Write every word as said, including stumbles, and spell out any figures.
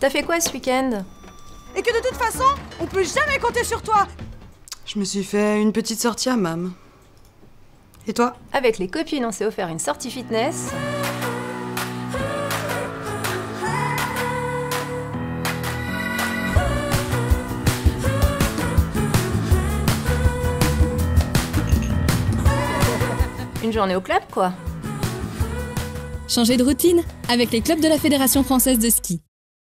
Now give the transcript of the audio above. T'as fait quoi ce week-end? Et que de toute façon, on peut jamais compter sur toi. Je me suis fait une petite sortie à Mam. Et toi? Avec les copines, on s'est offert une sortie fitness. Une journée au club, quoi. Changer de routine avec les clubs de la Fédération Française de Ski.